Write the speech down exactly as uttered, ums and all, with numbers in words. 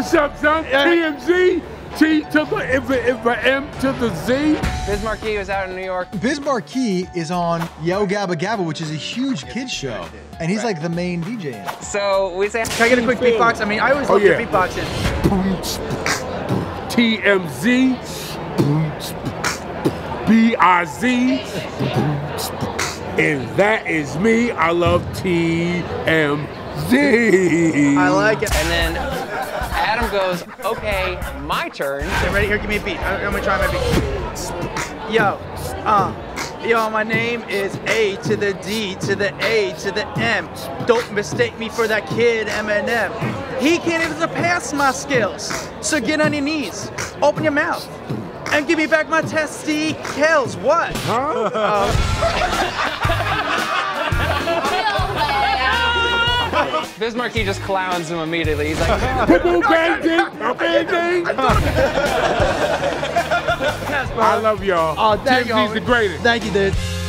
What's up, son? Yeah. T M Z, T to the, if the, if the M to the Z. Biz Markie was out in New York. Biz Markie is on Yo Gabba Gabba, which is a huge kids show. And he's right. like the main D J in it. So we say, can I get a quick beatbox? I mean, I always oh, love yeah. the beatboxing. T M Z, B I Z. And that is me. I love T M Z. I like it. And then Adam goes, okay, my turn. Okay, ready? Here, give me a beat. I'm gonna try my beat. Yo, uh, yo, my name is A to the D to the A to the M. Don't mistake me for that kid Eminem. He can't even surpass my skills. So get on your knees, open your mouth, and give me back my testicles. What? Huh? Uh, Biz Markie just clowns him immediately. He's like, I love y'all. Oh, thank you. T M Z's the greatest. Thank you, dude.